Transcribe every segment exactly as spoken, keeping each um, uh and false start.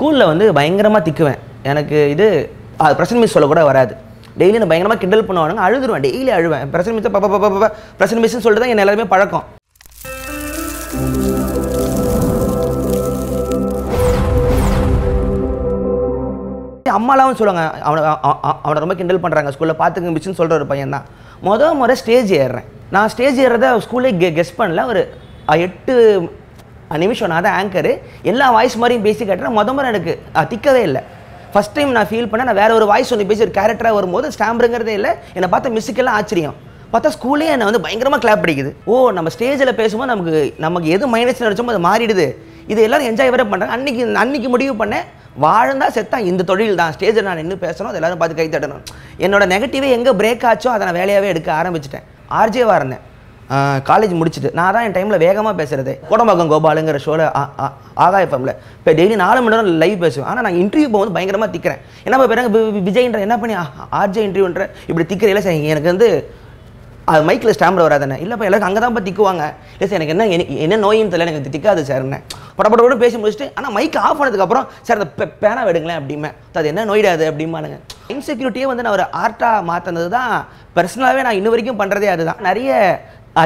ஸ்கூலில் வந்து பயங்கரமாக திக்குவேன். எனக்கு இது பிரசன்ட் மிஸ் சொல்லக்கூட வராது. டெய்லி நான் பயங்கரமாக கிண்டல் பண்ணுவானுங்க, அழுதுருவேன், டெய்லி அழுவேன். பிரசன்ட் மிஸ் பாப்பா பாப்பா பாப்பா பிரசன்ட் மிஸ்ன்னு சொல்லிட்டு தான் என்ன எல்லாருமே பழக்கம். அம்மாலாம் சொல்லுவாங்க, அவனை அவனை ரொம்ப கிண்டல் பண்ணுறாங்க ஸ்கூலில், பார்த்துக்கு மிஸ்ன்னு சொல்கிற ஒரு பையன் தான். மொதல் முறை ஸ்டேஜ் ஏறுறேன். நான் ஸ்டேஜ் ஏறுறத ஸ்கூலே கெ கெஸ் பண்ணல. ஒரு எட்டு நிமிஷம் நான் தான் ஆங்கரு, எல்லா வாய்ஸ் மாதிரியும் பேசி கேட்டேன். மொதல் முறை எனக்கு திக்கவே இல்லை. ஃபஸ்ட் டைம் நான் ஃபீல் பண்ணேன். நான் வேறு ஒரு வாய்ஸ் ஒன்று பேசி ஒரு கேரக்டராக வரும்போது ஸ்டாம்புங்கிறதே இல்லை. என்னை பார்த்த மிஸ்ஸுக்கெல்லாம் ஆச்சரியம். பார்த்தா ஸ்கூலே என்னை வந்து பயங்கரமாக கிளாப் அடிக்குது. ஓ, நம்ம ஸ்டேஜில் பேசும்போது நமக்கு நமக்கு எது மைனஸ் நினச்சோமோ அது மாறிடுது. இது எல்லோரும் என்ஜாய் வேறு பண்ணுறாங்க. அன்றைக்கி அன்றைக்கி முடிவு பண்ணேன், வாழ்ந்தா செத்தான் இந்த தொழில் தான், ஸ்டேஜில் நான் என்ன பேசணும் அது எல்லோரும் பார்த்து கை தட்டணும். என்னோட நெகட்டிவே எங்கே பிரேக் ஆச்சோ அதை நான் வேலையாகவே எடுக்க ஆரம்பிச்சிட்டேன். ஆர்ஜேவாக இருந்தேன். காலேஜ் முடிச்சுட்டு நான் தான் என் டைமில் வேகமாக பேசுகிறது. கோடம்பாக்கம் கோபாலுங்கிற ஷோவில் ஆகாய எஃப்எம்மில் இப்போ டெய்லி நாலு மணி நேரம் லைவ் பேசுவேன். ஆனால் நான் இன்டர்வியூ போகும்போது பயங்கரமாக திக்கிறேன். என்ன பாருங்க, விஜய்ன்ற என்ன பண்ணி ஆர்ஜே இன்டர்வியூன்ற இப்படி திக்கிறையில சார் எனக்கு வந்து அது மைக்கில் ஸ்டாம்பில் வராதுண்ணே. இல்லைப்பா எல்லாருக்கும் அங்கே தான் போய் திக்குவாங்க. இல்லை சார் எனக்கு என்ன என்ன நோயின்னு தெரியல, எனக்கு திக்காது சார்ண்ணே. படப்படப்பட பேசி முடிச்சுட்டு ஆனால் மைக் ஆஃப் பண்ணதுக்கப்புறம் சார் அந்த பேனா எடுங்களேன் அப்படிமே, அது என்ன நோயிடாது அப்படிமானுங்க. இன்செக்யூரிட்டியே வந்து நான் ஒரு ஆர்ட்டாக மாற்றினது தான். பர்சனலாகவே நான் இன்ன வரைக்கும் பண்ணுறதே அதுதான். நிறைய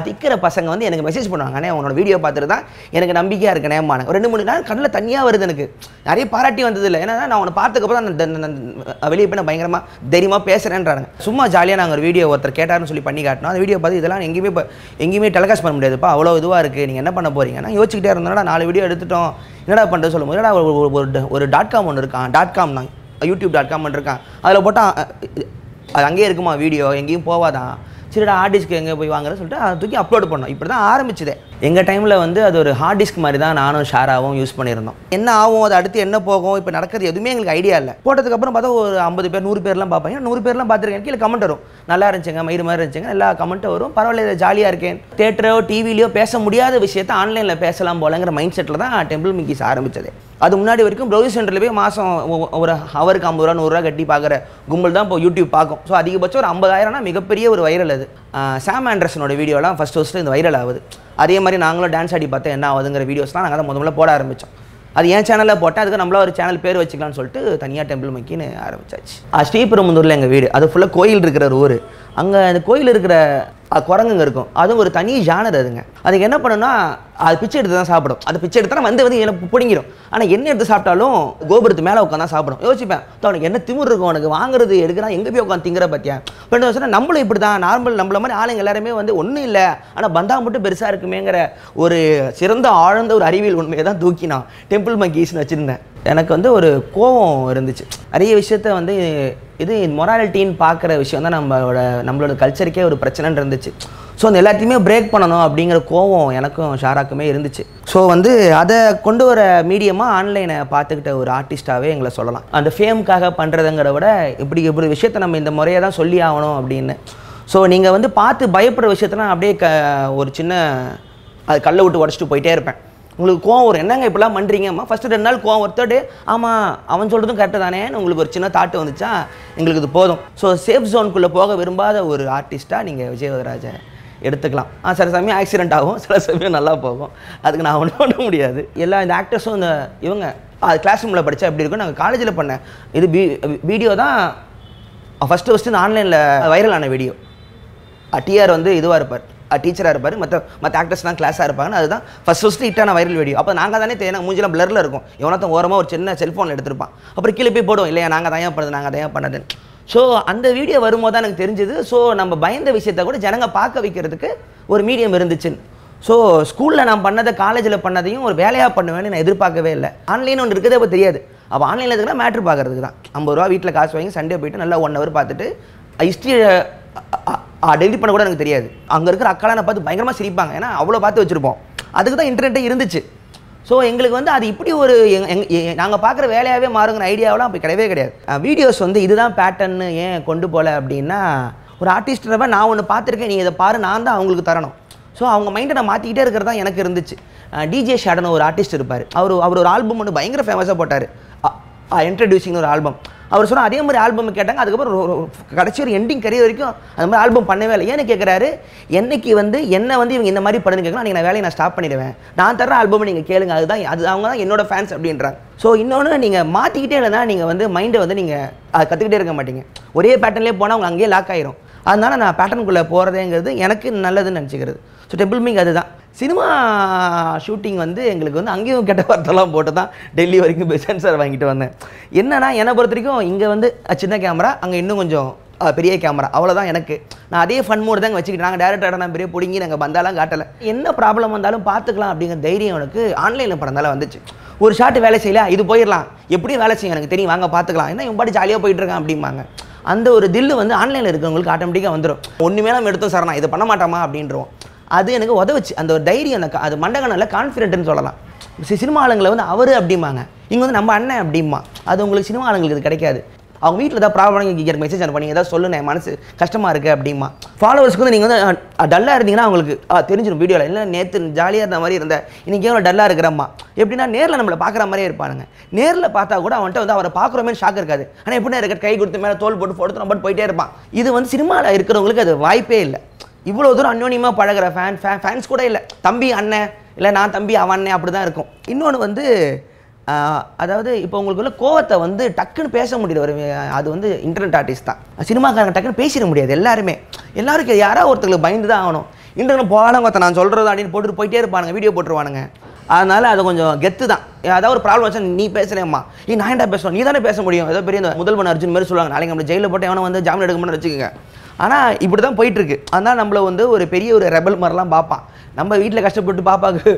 திக்கிற பசங்க வந்து எனக்கு மெசேஜ் பண்ணுவாங்க, அண்ணே உன்னோட வீடியோ பார்த்துட்டு தான் எனக்கு நம்பிக்கையாக இருக்கேன் ஏமானுங்க. ஒரு ரெண்டு மூணு நாள் கண்ணில் தனியாக வருது எனக்கு. நிறைய பாராட்டி வந்தது இல்லை, ஏன்னா நான் உன்னை பார்த்துக்கப்புறம் நான் வெளியே போய் நான் பயங்கரமாக தைரியமாக பேசுகிறேன்றாங்க. சும்மா ஜாலியாக நாங்கள் ஒரு வீடியோ ஒருத்தர் கேட்டார்னு சொல்லி பண்ணி காட்டினோம். அந்த வீடியோ பார்த்து இதெல்லாம் எங்கேயுமே இப்போ எங்கேயுமே டெலிகாஸ்ட் பண்ண முடியாதுப்பா, அவ்வளோ இதுவாக இருக்குது, நீங்கள் என்ன பண்ண போகிறீங்கன்னா யோசிச்சுக்கிட்டே இருந்தோம்னா நாலு வீடியோ எடுத்துட்டோம். என்னடா பண்ணுறது சொல்லும்போது என்னடா ஒரு ஒரு டாட் காம் ஒன்று இருக்கான், டாட் காம் தான் யூடியூப் டாட் காம் ஒன்று இருக்கான், அதில் போட்டால் அது அங்கேயே இருக்குமா வீடியோ, எங்கேயும் போவாதான். சரிடா ஹார்ட் டிஸ்க் எங்கே போய் வாங்குறேன்னு சொல்லிட்டு அதை தூக்கி அப்லோட் பண்ணோம். இப்படி தான் ஆரம்பிச்சுது. எங்கள் டைமில் வந்து அது ஒரு ஹார்ட் டிஸ்க் மாதிரி தான் நானும் ஷாராவும் யூஸ் பண்ணியிருந்தோம். என்ன ஆகும், அது அடுத்து என்ன போகும், இப்போ நடக்கிறது எதுவுமே எங்களுக்கு ஐடியா இல்லை. போட்டதுக்கப்புறம் பார்த்தா ஒரு ஐம்பது பேர் நூறு பேர்லாம் பார்ப்பாங்க. நூறு பேர்லாம் பார்த்துருக்கேன். கீழே கமெண்ட் வரும், நல்லா இருந்துச்சுங்க, மயிறு மாதிரி இருந்துச்சுங்க, எல்லா கமெண்ட்டும் வரும், பரவாயில்ல ஜாலியாக இருக்கேன். தேட்டரோ டிவிலையோ பேச முடியாத விஷயத்தை ஆன்லைனில் பேசலாம் போலங்கிற மைண்ட் செட்டில் தான் டெம்பிள் மிக்கிஸ் ஆரம்பிச்சது. அது முன்னாடி வரைக்கும் ப்ரௌசிங் சென்டரில் போய் மாதம் ஒரு ஹவருக்கு ஐம்பது ரூபா நூறுரூவா கட்டி பார்க்குற கும்பல் தான் இப்போ யூடியூப் பார்க்கும். ஸோ அதிகபட்சம் ஒரு ஐம்பதாயிரம்னா மிகப்பெரிய ஒரு வைரல். அது சாம் ஆண்டர்சனோட வீடியோலாம் ஃபஸ்ட் ஃபஸ்ட்டு இந்த வைரல் ஆகுது. அதே மாதிரி நாங்களும் டான்ஸ் ஆடி பார்த்தா என்ன ஆகுதுங்கிற வீடியோஸ்லாம் நாங்கள் அதை முதல்ல போட ஆரம்பித்தோம். அது ஏன் சேனலில் போட்டால் அதுக்கு நம்மளா ஒரு சேனல் பேர் வச்சுக்கலாம்னு சொல்லிட்டு தனியாக டெம்பிள் மிக்கின்னு ஆரம்பிச்சாச்சு. ஸ்ரீபெரும்புதூரில் எங்கள் வீடு, அது ஃபுல்லாக கோயில் இருக்கிற ஒரு ஊர். அங்கே அந்த கோயில் இருக்கிற குரங்குங்க இருக்கும், அதுவும் ஒரு தனி ஜானர். அதுங்க அதுக்கு என்ன பண்ணுன்னா அது பிச்சை எடுத்து தான் சாப்பிடும். அது பிச்சை எடுத்தால் வந்து வந்து எனக்கு பிடிங்கிடும். ஆனால் என்ன எடுத்து சாப்பிட்டாலும் கோபுரத்து மேலே உட்காந்து தான் சாப்பிடும். யோசிப்பேன், அவனுக்கு என்ன திமிரு இருக்கும், உனக்கு வாங்குறது எடுக்கிறான், எங்கே போய் உட்காந்து திங்கிற பற்றியா அப்படின்னு சொன்னால் நம்மளும் இப்படி தான். நார்மல் நம்மள மாதிரி ஆளுங்க எல்லாருமே வந்து ஒன்றும் இல்லை, ஆனால் பந்தா மட்டும் பெருசாக இருக்குமேங்கிற ஒரு சிறந்த ஆழ்ந்த ஒரு அறிவியல் உண்மையை தான் தூக்கி நான் டெம்பிள் மங்கீஸ்னு வச்சுருந்தேன். எனக்கு வந்து ஒரு கோபம் இருந்துச்சு. நிறைய விஷயத்த வந்து இது மொராலிட்டின்னு பார்க்குற விஷயம் தான் நம்மளோட நம்மளோட கல்ச்சருக்கே ஒரு பிரச்சனைன்னு இருந்துச்சு. ஸோ அந்த எல்லாத்தையுமே பிரேக் பண்ணணும் அப்படிங்கிற கோபம் எனக்கும் ஷாராக்குமே இருந்துச்சு. ஸோ வந்து அதை கொண்டு வர மீடியமாக ஆன்லைனை பார்த்துக்கிட்ட ஒரு ஆர்டிஸ்ட்டாகவே எங்களை சொல்லலாம். அந்த ஃபேமுக்காக பண்ணுறதுங்கிற விட இப்படி இப்படி விஷயத்தை நம்ம இந்த முறையை தான் சொல்லி ஆகணும் அப்படின்னு. ஸோ நீங்கள் வந்து பார்த்து பயப்படுற விஷயத்தெல்லாம் அப்படியே க ஒரு சின்ன அது கல்லை விட்டு உடச்சிட்டு போயிட்டே இருப்பேன். உங்களுக்கு கோவம் வரும், என்னங்க இப்படிலாம் பண்ணுறீங்கம்மா. ஃபஸ்ட்டு ரெண்டு நாள் கோவம் ஒரு தேர்டு, ஆமாம் அவன் சொல்கிறதும் கரெக்டு தானேன்னு உங்களுக்கு ஒரு சின்ன தாட்டு வந்துச்சா எங்களுக்கு இது போதும். ஸோ சேஃப் ஜோனுக்குள்ளே போக விரும்பாத ஒரு ஆர்டிஸ்ட்டாக நீங்கள் விஜயவதராஜை எடுத்துக்கலாம். ஆ சில சமயம் ஆக்சிடென்ட் ஆகும், சில சமயம் நல்லா போகும், அதுக்கு நான் ஒன்றும் பண்ண முடியாது. எல்லா இந்த ஆக்டர்ஸும் இந்த இவங்க அது கிளாஸ் ரூமில் படித்தா எப்படி இருக்கும், நாங்கள் காலேஜில் பண்ணேன் இது பி வீடியோ தான் ஃபஸ்ட்டு ஃபஸ்ட்டு இந்த ஆன்லைனில் வைரலான வீடியோ. டிஆர் வந்து இதுவாக இருப்பார், டீச்சராக இருப்பார், மற்ற மற்ற ஆக்டர்ஸ்லாம் கிளாஸாக இருப்பாங்கன்னு அதுதான் ஃபஸ்ட் ஃபஸ்ட்டு ஹிட்டான வைரல் வீடியோ. அப்போ நாங்கள் தானே தேவை, மூஞ்சிலாம் பிளரில் இருக்கும், எவனாத்தான் ஓரமாக ஒரு சின்ன செல்ஃபோனில் எடுத்துருப்பான், அப்புறம் கீழே போய் போடுவோம் இல்லையா நாங்கள் தயார் பண்ணுறது நாங்கள் தயார் பண்ணதுன்னு. ஸோ அந்த வீடியோ வரும்போது தான் எனக்கு தெரிஞ்சுது ஸோ நம்ம பயந்த விஷயத்த கூட ஜனங்க பார்க்க வைக்கிறதுக்கு ஒரு மீடியம் இருந்துச்சுன்னு. ஸோ ஸ்கூலில் நான் பண்ணதை காலேஜில் பண்ணதையும் ஒரு வேலையாக பண்ணுவேன்னு நான் எதிர்பார்க்கவே இல்லை. ஆன்லைன் ஒன்று இருக்கிறதே இப்போ தெரியாது. அப்போ ஆன்லைனில் இருக்குன்னா மேட்ரு பார்க்குறதுக்கு தான். ஐம்பது ரூபா வீட்டில் காசு வாங்கி சண்டே போய்ட்டு நல்லா ஒன் ஹவர் பார்த்துட்டு ஹிஸ்ட்ரி டெலிட் பண்ண கூட எனக்கு தெரியாது. அங்கே இருக்கிற அக்காலாம் நான் பார்த்து பயங்கரமாக சிரிப்பாங்க, ஏன்னா அவ்வளோ பார்த்து வச்சுருப்போம். அதுக்கு தான் இன்டர்நெட்டே இருந்துச்சு. ஸோ எங்களுக்கு வந்து அது இப்படி ஒரு எங் நாங்கள் பார்க்குற வேலையாகவே மாறுங்கிற ஐடியாவெலாம் அப்படி கிடையவே கிடையாது. வீடியோஸ் வந்து இதுதான் பேட்டர்னு ஏன் கொண்டு போகல அப்படின்னா, ஒரு ஆர்டிஸ்ட்ரவை நான் ஒன்று பார்த்துருக்கேன், நீ இதை பாரு, நான் தான் அவங்களுக்கு தரணும். ஸோ அவங்க மைண்டை நான் மாற்றிக்கிட்டே இருக்கிறது தான் எனக்கு இருந்துச்சு. டிஜே ஷாடன் ஒரு ஆர்டிஸ்ட் இருப்பார், அவர் அவர் ஒரு ஆல்பம் ஒன்று பயங்கர ஃபேமஸாக போட்டார், இன்ட்ரடியூசிங்னு ஒரு ஆல்பம். அவர் சொன்னா அதே மாதிரி ஆல்பம் கேட்டாங்க. அதுக்கப்புறம் கடைசி ஒரு எண்டிங் கரியர் வரைக்கும் அந்த மாதிரி ஆல்பம் பண்ணவே இல்லை. ஏன்னு கேட்குறாரு, என்னைக்கு வந்து என்ன வந்து இவங்க இந்த மாதிரி பண்ணுன்னு கேட்கலாம், நீங்கள் நான் வேலையை நான் ஸ்டாப் பண்ணிடுவேன், நான் தர்ற ஆல்பம் நீங்கள் கேளுங்க, அதுதான் அது அவங்க தான் என்னோட ஃபேன்ஸ் அப்படின்றாங்க. ஸோ இன்னொன்று, நீங்கள் மாற்றிக்கிட்டே இல்லைனா நீங்கள் வந்து மைண்டை வந்து நீங்கள் அதை கற்றுக்கிட்டே இருக்க மாட்டீங்க. ஒரே பேட்டர்ன்லேயே போனால் அவங்க அங்கேயே லாக் ஆயிரும். அதனால் நான் பேட்டர்னுக்குள்ளே போகிறதுங்கிறது எனக்கு நல்லதுன்னு நினச்சிக்கிறது. ஸோ டெம்பிள் மீங் அதுதான். சினிமா ஷூட்டிங் வந்து எங்களுக்கு வந்து அங்கேயும் கெட்ட வார்த்தைலாம் போட்டு தான் டெல்லி வரைக்கும் சென்சார் வாங்கிட்டு வந்தேன். என்னன்னா, என்னை பொறுத்த வரைக்கும் இங்கே வந்து சின்ன கேமரா, அங்கே இன்னும் கொஞ்சம் பெரிய கேமரா, அவ்வளோதான் எனக்கு. நான் அதே ஃபன் மோடு தான் வச்சுக்கிட்டேன். நாங்கள் டேரக்டர் நான் பெரிய பிடிங்கி நாங்கள் பந்தாலாம் காட்டலை. என்ன ப்ராப்ளம் வந்தாலும் பார்த்துக்கலாம் அப்படிங்கிற தைரியம் எனக்கு ஆன்லைனில் படந்தால வந்துச்சு. ஒரு ஷார்ட் வேலை செய்யல, இது போயிடலாம், எப்படியும் வேலை செய்யும், எனக்கு தெரியும், வாங்க பார்த்துக்கலாம், ஏன்னா இவன் பாட்டு ஜாலியாக போயிட்டு இருக்கான் அப்படிம்பாங்க. அந்த ஒரு தில்லு வந்து ஆன்லைனில் இருக்கிறவங்களுக்கு ஆட்டோமேட்டிக்காக வந்துடும். ஒன்றுமே நம்ம எடுத்தோம் சார், நான் இதை பண்ண மாட்டோமா அப்படின்றோம். அது எனக்கு உதவுச்சு, அந்த ஒரு தைரியம். அந்த அது மண்டகனால கான்ஃபிடென்ட்னு சொல்லலாம். சினிமா ஆளுங்களை வந்து அவர் அப்படிம்பாங்க, இங்கே வந்து நம்ம அண்ணன் அப்படிமா. அது உங்களுக்கு சினிமா ஆளுங்களுக்கு இது கிடைக்காது. அவங்க வீட்டில் ஏதாவது ப்ராப்ளம், எனக்கு மெசேஜ் அனுப்பி ஏதாவது சொல்லுங்க, மனசு கஷ்டமாக இருக்குது அப்படிமா. ஃபாலோவர்ஸ்க்கு வந்து நீங்கள் வந்து டல்லாக இருந்தீங்கன்னா அவங்களுக்கு தெரிஞ்சிடும் வீடியோவில், இல்லை நேற்று ஜாலியாக இருந்த மாதிரி இருந்தேன், இன்றைக்கி எவ்வளோ டல்லாக இருக்கிறம்மா எப்படின்னா, நேரில் நம்மளை பார்க்குற மாதிரியே இருப்பானுங்க. நேரில் பார்த்தா கூட அவன்கிட்ட வந்து அவரை பார்க்குறோமே ஷாக் இருக்காது. ஆனால் எப்படின்னா இருக்க, கை கொடுத்து மேலே தோல் போட்டு போட்டு நம்ம போட்டு போயிட்டே இருப்பான். இது வந்து சினிமாவில் இருக்கிறவங்களுக்கு அது வாய்ப்பே இல்லை. இவ்வளோ தூரம் அன்யோன்யமாக பழகிற ஃபேன் ஃபே ஃபேன்ஸ் கூட இல்லை. தம்பி அண்ணன், இல்லை நான் தம்பி அவன் அண்ணன், அப்படி தான் இருக்கும். இன்னொன்று வந்து, அதாவது இப்போ உங்களுக்குள்ள கோவத்தை வந்து டக்குன்னு பேச முடியல, அது வந்து இன்டர்நெட் ஆர்டிஸ்ட் தான். சினிமாக்காரங்க டக்குன்னு பேசிட முடியாது. எல்லாருமே எல்லாருக்கும் யாராவது ஒருத்தருக்கு பயந்து தான் ஆகணும். இன்டர்நெட் போகாத நான் சொல்கிறது அப்படின்னு போட்டுட்டு போயிட்டே இருப்பானுங்க, வீடியோ போட்டுருவானுங்க. அதனால் அது கொஞ்சம் கெத்து தான். ஏதாவது ஒரு ப்ராப்ளம் வச்சா நீ பேசுகிறேம்மா, நீ நான் ஏன்டா பேசணும், நீ தானே பேச முடியும், ஏதோ பெரிய முதல்வன் அர்ஜுன் மாதிரி சொல்லுவாங்க, நாளைக்கு நம்ம ஜெயிலில் போட்டு எவனை வந்து ஜாமீன் எடுக்க முடியும்னு வச்சுக்கோங்க. ஆனால் இப்படி தான் போயிட்டுருக்கு. அதனால் நம்மளை வந்து ஒரு பெரிய ஒரு ரெபல் மாதிரிலாம் பார்ப்பான். நம்ம வீட்டில் கஷ்டப்பட்டு பாப்பாவுக்கு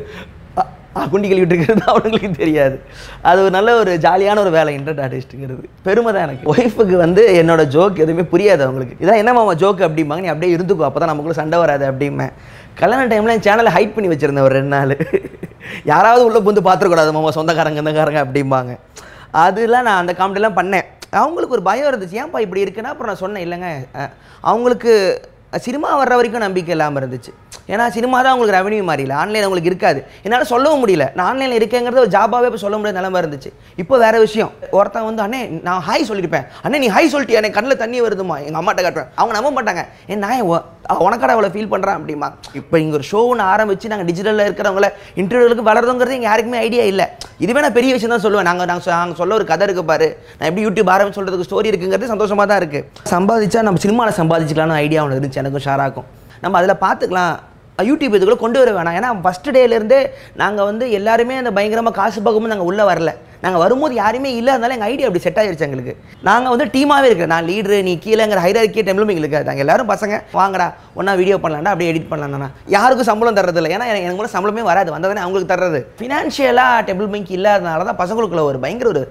குண்டி கழுவிட்டு இருக்கிறது அவனுங்களுக்கு தெரியாது. அது ஒரு நல்ல ஒரு ஜாலியான ஒரு வேலை இன்டர்நெட் ஆர்டிஸ்ட்டுங்கிறது. பெருமை தான் எனக்கு. ஒய்ஃபுக்கு வந்து என்னோட ஜோக் எதுவுமே புரியாது அவங்களுக்கு. இதான் என்னம்மா ஜோக்கு அப்படிம்பாங்க, நீ அப்படியே இருந்துக்கும், அப்போ தான் நமக்குள்ளே சண்டை வராது அப்படிம்பேன். கல்யாண டைமில் என் சேனலை ஹைட் பண்ணி வச்சுருந்தேன் ஒரு ரெண்டு நாள். யாராவது உள்ளே புந்து பார்த்துருக்கூடாது மாமா, சொந்தக்காரங்க சொந்தக்காரங்க அப்படிம்பாங்க. அதெலாம் நான் அந்த காமெடிலாம் பண்ணேன். அவங்களுக்கு ஒரு பயம் இருந்துச்சு, ஏன்ப்பா இப்படி இருக்குன்னா. அப்புறம் நான் சொன்னேன், இல்லைங்க அவங்களுக்கு சினிமா வர்ற வரைக்கும் நம்பிக்கை இல்லாமல் இருந்துச்சு. ஏன்னா சினிமா தான் அவங்களுக்கு ரெவன்யூ மாறியில்லை, ஆன்லைன் அவங்களுக்கு இருக்காது. என்னால் சொல்லவும் முடியல, நான் ஆன்லைனில் இருக்கேங்கிறது ஒரு ஜாபாகவே இப்போ சொல்ல முடியாத நிலமா இருந்துச்சு. இப்போ வேறு விஷயம். ஒருத்தன் வந்து, அண்ணே நான் ஹாய் சொல்லியிருப்பேன், அண்ணே நீ ஹாய் சொல்லிட்டு எனக்கு கண்ணில் தண்ணி வருதுமா, எங்கள் அம்மாட்ட காட்டுறேன், அவங்க நம்ப மாட்டாங்க, ஏன் நான் உனக்கடா அவ்வளோ ஃபீல் பண்ணுறேன் அப்படிமா. இப்போ இங்கே ஒரு ஷோ ஒன்று ஆரம்பித்து நாங்கள் டிஜிட்டலில் இருக்கிறவங்கள இன்டர்வியூகளுக்கு வளர்றதுங்கிறது எங்கள் யாருக்குமே ஐடியா இல்லை. இதுவே நான் பெரிய விஷயம் தான் சொல்லுவேன். நாங்கள் நாங்கள் நாங்கள் சொல்ல ஒரு கதை இருக்குது பாரு, நான் எப்படி யூடியூப் ஆரம்பிச்சு சொல்கிறதுக்கு ஸ்டோரி இருக்குங்கிறது சந்தோஷமாக தான் இருக்குது. சம்பாதிச்சா நம்ம சினிமாவில் சம்பாதிச்சிக்கலாம்னு ஐடியா ஒன்று இருந்துச்சு எனக்கும் ஷாராக்கும். நம்ம அதில் பார்த்துக்கலாம், யூடியூப் இதுக்குள்ளே கொண்டு வர வேணாம். ஏன்னா ஃபஸ்ட்டு டேலேருந்தே நாங்கள் வந்து எல்லாருமே அந்த பயங்கரமாக காசு பார்க்கும்போது நாங்கள் உள்ளே வரல. நாங்கள் வரும்போது யாருமே இல்லை, அதனால எங்கள் ஐடியா அப்படி செட் ஆகிடுச்சு எங்களுக்கு. நாங்கள் வந்து டீமாகவே இருக்கிறேன், நான் லீடரு நீ கீழேங்கிற ஹைரார்க்கி டைம்லும் எங்களுக்கு நாங்கள் எல்லோரும் பசங்க வாங்கடா ஒன்றா வீடியோ பண்ணலாம்டா, அப்படியே எடிட் பண்ணலாம்ண்ணா. யாருக்கும் சம்பளம் தர்றதில்லை, ஏன்னா எனக்கு கூட சம்பளமே வராது, வந்ததுனே அவங்களுக்கு தர்றது. ஃபினான்ஷியலாக டெம்பிள் மீங்க் இல்லாதனால தான் பசங்களுக்குள்ள ஒரு பயங்கர ஒரு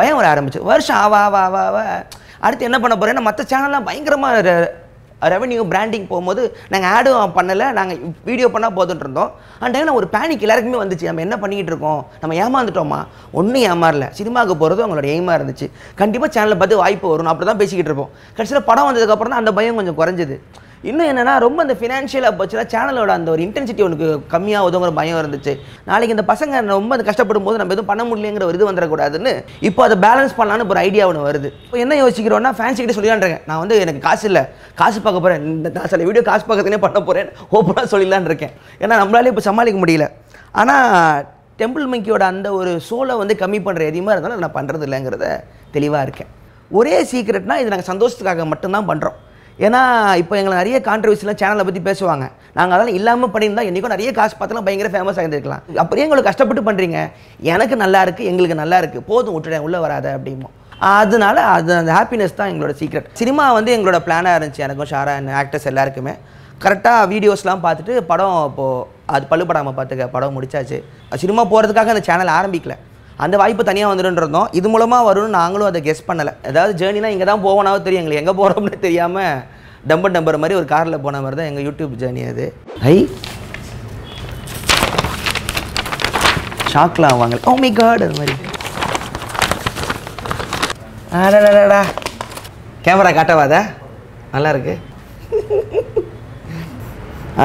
பயம் வர ஆரம்பிச்சு. வருஷம் ஆவா ஆவா ஆவா அடுத்து என்ன பண்ண போகிறேன்னா, மற்ற சேனல்லாம் பயங்கரமாக ரெவன்யூ பிராண்டிங் போகும்போது நாங்கள் ஆடும் பண்ணலை, நாங்கள் வீடியோ பண்ணால் போதுட்டு இருந்தோம். அந்த டைமில் ஒரு பேனிக் எல்லாருக்குமே வந்துச்சு, நம்ம என்ன பண்ணிக்கிட்டு இருக்கோம், நம்ம ஏமாந்துட்டோமா. ஒன்றும் ஏமாறல, சினிமாவுக்கு போகிறது அவங்களோட எய்மாக இருந்துச்சு. கண்டிப்பாக சேனலில் பார்த்து வாய்ப்பு வரும் அப்படி தான் பேசிக்கிட்டு இருப்போம். கடைசியில் படம் வந்ததுக்கப்புறம் தான் அந்த பயம் கொஞ்சம் குறைஞ்சிது. இன்னும் என்னென்னா, ரொம்ப அந்த ஃபினான்ஷியலாக போச்சுன்னா சேனலோட அந்த ஒரு இன்டென்சிட்டி உனக்கு கம்மியாகுதுங்கிற பயம் இருந்துச்சு. நாளைக்கு இந்த பசங்க ரொம்ப கஷ்டப்படும் போது நம்ம எதுவும் பண்ண முடியலங்கிற ஒரு இது வந்துடக்கூடாதுன்னு இப்போ அதை பேலன்ஸ் பண்ணலான்னு ஒரு ஐடியா ஒன்று வருது. இப்போ என்ன யோசிக்கிறோன்னா, ஃபேன்ஸிக்கிட்டே சொல்லிடலான்ட்ருக்கேன், நான் வந்து எனக்கு காசு இல்லை, காசு பார்க்க போகிறேன், இந்த நான் சில வீடியோ காசு பார்க்கறதுனே பண்ண போகிறேன், ஓப்பனாக சொல்லிடலான் இருக்கேன். ஏன்னா நம்மளாலே இப்போ சமாளிக்க முடியல. ஆனால் டெம்பிள் மிங்கியோட அந்த ஒரு சோலை வந்து கம்மி பண்ணுற எதுவுமே இருந்தாலும் நான் பண்ணுறது இல்லைங்கிறத தெளிவாக இருக்கேன். ஒரே சீக்ரெட்னால், இது நாங்கள் சந்தோஷத்துக்காக மட்டும்தான் பண்ணுறோம். ஏன்னா இப்போ எங்களை நிறைய கான்ட்ரவர்சிலாம் சேனலை பற்றி பேசுவாங்க, நாங்கள் அதெல்லாம் இல்லாமல் பண்ணியிருந்தால் என்றைக்கும் நிறைய காசு பார்த்தாலும் பயங்கர ஃபேமஸ் ஆகியிருக்கலாம். அப்படியே எங்களுக்கு கஷ்டப்பட்டு பண்ணுறீங்க, எனக்கு நல்லா இருக்குது எங்களுக்கு நல்லா இருக்குது போதும் விட்டுட்டேன் உள்ளே வராத அப்படிமோ. அதனால அது அந்த ஹாப்பினஸ் தான் எங்களோட சீக்ரெட். சினிமா வந்து எங்களோட பிளானாக இருந்துச்சு எனக்கும் ஷாரா ஆக்டர்ஸ் எல்லாருக்குமே. கரெக்டாக வீடியோஸ்லாம் பார்த்துட்டு படம் இப்போது அது பழுப்படாமல் பார்த்துக்க படம் முடிச்சாச்சு. சினிமா போகிறதுக்காக அந்த சேனல் ஆரம்பிக்கல, அந்த வாய்ப்பு தனியாக வந்துருன்றோம். இது மூலமாக வரும்னு நாங்களும் அதை கெஸ் பண்ணலை. ஏதாவது ஜேர்னினா இங்கே தான் போகணாவது தெரியும், எங்களுக்கு எங்கே போகிறோம்னு தெரியாமல் டம்பர் டம்பர் மாதிரி ஒரு காரில் போன மாதிரி தான் எங்கள் யூடியூப் ஜேர்னி. அது ஐ ஷாக்லாம் ஆவாங்க, ஓ மை காட் அது மாதிரி. ஆடாடா கேமரா காட்டவாத நல்லாயிருக்கு,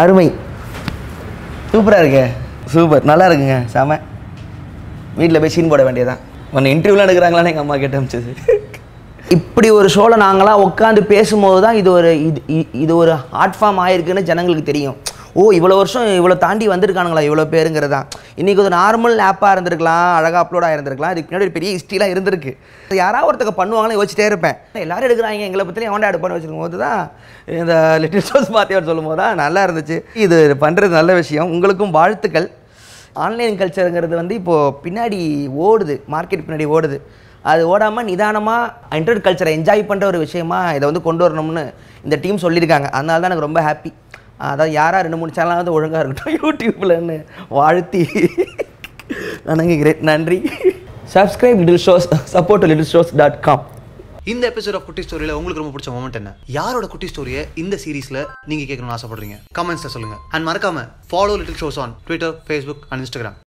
அருமை, சூப்பராக இருக்கு, சூப்பர் நல்லா இருக்குங்க, செம. வீட்டில் போய் சீன் போட வேண்டியதான். ஒன்று இன்டர்வியூலாம் எடுக்கிறாங்களான்னு எங்கள் அம்மா கேட்டு அனுப்பிச்சது. இப்படி ஒரு ஷோவில் நாங்களாம் உட்காந்து பேசும்போது தான் இது ஒரு இது இது ஒரு ஆர்ட் ஃபார்ம் ஆகிருக்குன்னு ஜனங்களுக்கு தெரியும். ஓ, இவ்வளோ வருஷம் இவ்வளோ தாண்டி வந்திருக்கானுங்களா இவ்வளோ பேருங்கிறதா. இன்றைக்கி ஒரு நார்மல் ஆப்பாக இருந்திருக்கலாம், அழகாக அப்லோட் ஆகிருந்திருக்கலாம், இதுக்கு பின்னாடி பெரிய ஹிஸ்ட்ரிலாம் இருந்திருக்கு. யாராவது ஒருத்தக்க பண்ணுவாங்கன்னு யோசிச்சிட்டே இருப்பேன். எல்லாரும் எடுக்கிறாங்க, எங்களை பற்றி அவன்டா எடுப்பான்னு வச்சுருக்கும் போது தான் இந்த லிட்டில் ஷோஸ் பார்த்தியான்னு சொல்லும் போது தான் நல்லா இருந்துச்சு. இது பண்ணுறது நல்ல விஷயம், உங்களுக்கும் வாழ்த்துக்கள். ஆன்லைன் கல்ச்சருங்கிறது வந்து இப்போது பின்னாடி ஓடுது, மார்க்கெட் பின்னாடி ஓடுது. அது ஓடாமல் நிதானமாக இன்டர்நெட் கல்ச்சரை என்ஜாய் பண்ணுற ஒரு விஷயமா இதை வந்து கொண்டு வரணும்னு இந்த டீம் சொல்லியிருக்காங்க. அதனால தான் எனக்கு ரொம்ப ஹாப்பி. அதாவது யாராக ரெண்டு மூணு சேனலாக வந்து ஒழுங்காக இருக்கட்டும் யூடியூப்லன்னு வாழ்த்தி நினைக்கிறேன். நன்றி. Subscribe little shows, support little shows dot com. இந்த எபிசோட் ஆஃப் குட்டி ஸ்டோரியில் உங்களுக்கு ரொம்ப பிடிச்ச மொமெண்ட் என்ன? யாரோட குட்டி ஸ்டோரியை இந்த சீரீஸில் நீங்கள் கேட்கணும்னு ஆசைப்படுறீங்க? கமெண்ட்ஸில் சொல்லுங்கள். அண்ட் மறக்காமல் follow little shows on Twitter, Facebook and Instagram.